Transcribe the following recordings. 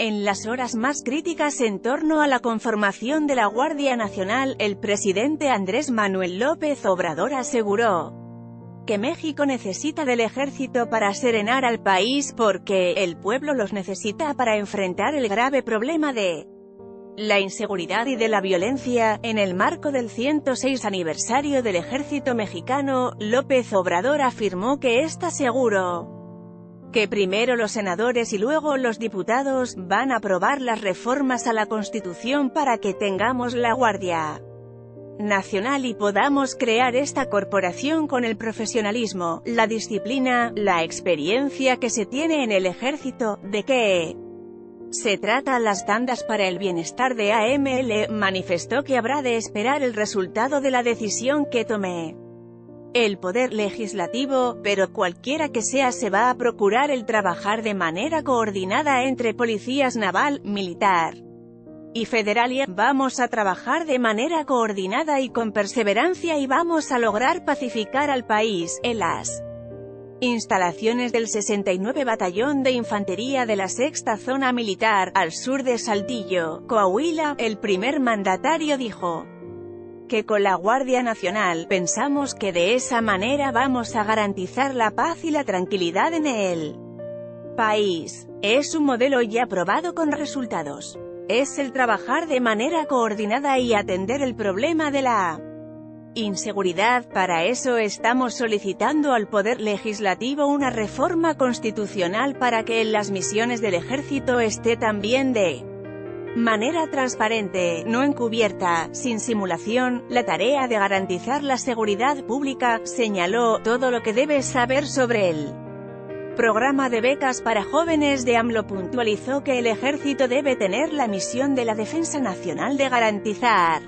En las horas más críticas en torno a la conformación de la Guardia Nacional, el presidente Andrés Manuel López Obrador aseguró que México necesita del ejército para serenar al país porque el pueblo los necesita para enfrentar el grave problema de la inseguridad y de la violencia. En el marco del 106 aniversario del Ejército Mexicano, López Obrador afirmó que está seguro que primero los senadores y luego los diputados van a aprobar las reformas a la Constitución para que tengamos la Guardia Nacional y podamos crear esta corporación con el profesionalismo, la disciplina, la experiencia que se tiene en el ejército, de que se trata las tandas para el bienestar de AMLO. Manifestó que habrá de esperar el resultado de la decisión que tome el Poder Legislativo, pero cualquiera que sea se va a procurar el trabajar de manera coordinada entre policías naval, militar y federal, y vamos a trabajar de manera coordinada y con perseverancia y vamos a lograr pacificar al país. En las instalaciones del 69 Batallón de Infantería de la Sexta Zona Militar, al sur de Saltillo, Coahuila, el primer mandatario dijo que con la Guardia Nacional pensamos que de esa manera vamos a garantizar la paz y la tranquilidad en el país. Es un modelo ya probado con resultados. Es el trabajar de manera coordinada y atender el problema de la inseguridad. Para eso estamos solicitando al Poder Legislativo una reforma constitucional para que en las misiones del ejército esté también de manera transparente, no encubierta, sin simulación, la tarea de garantizar la seguridad pública. Señaló todo lo que debes saber sobre el programa de becas para jóvenes de AMLO. Puntualizó que el ejército debe tener la misión de la Defensa Nacional de garantizar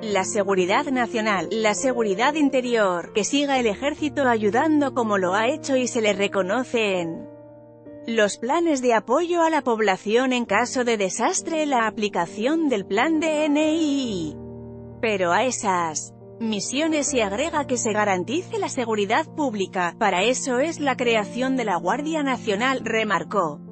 la seguridad nacional, la seguridad interior, que siga el ejército ayudando como lo ha hecho y se le reconoce en los planes de apoyo a la población en caso de desastre, la aplicación del plan DNI. Pero a esas misiones se agrega que se garantice la seguridad pública. Para eso es la creación de la Guardia Nacional, remarcó.